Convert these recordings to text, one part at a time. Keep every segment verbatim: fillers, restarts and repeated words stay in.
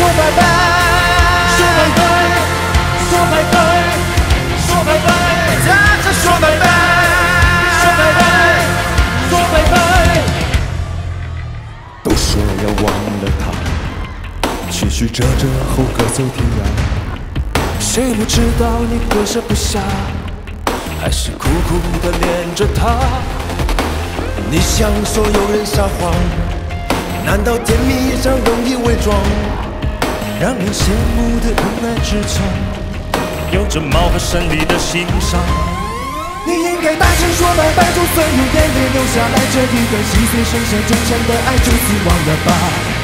说拜拜，说拜拜，说拜拜，说拜拜，大家说拜拜，说拜拜，说拜拜。都说要忘了他，继续折折后各走天涯。谁不知道你割舍不下，还是苦苦的恋着他。你向所有人撒谎，难道甜蜜上容易伪装？ 让人羡慕的无奈之中，有着貌合神离的心伤。你应该大声说拜拜，就算有眼泪流下来，这一段细碎剩下忠诚的爱，就此忘了吧。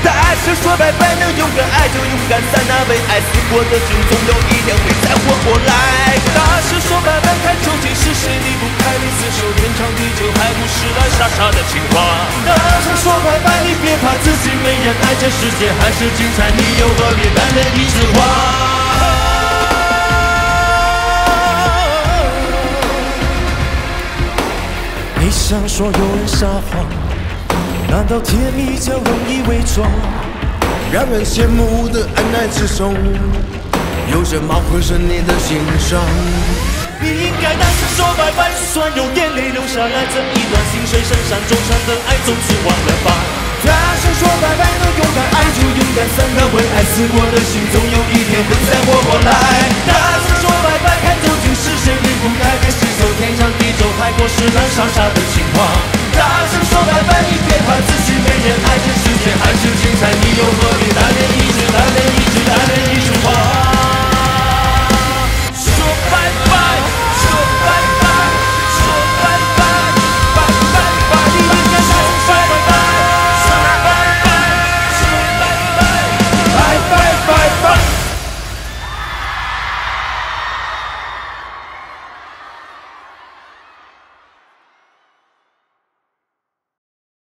大声说拜拜，能勇敢爱就勇敢散，那为爱死过的人，总有一天会再活过来。大声说拜拜，看究竟是谁离不开你，厮守天长地久，还不是来傻傻的情话。大声说拜拜，你别怕自己没人爱，这世界还是精彩，你有何别担的一枝花？ 你向所有人撒谎，难道甜蜜将容易伪装？让人羡慕的恩爱之中，有着貌合神离的心伤。你应该大声说拜拜，就算有眼泪流下来，这一段心碎深伤，终生的爱总是忘了吧。大声说拜拜，能勇敢爱就勇敢散，那为爱死过的心，总有一天会再活过来。大声说拜拜，看究竟是谁离不开的心。 天长地久，太过是难傻傻的情话。大声说拜拜，你别怕自己没人爱，这世界还是精彩，你又何必担心？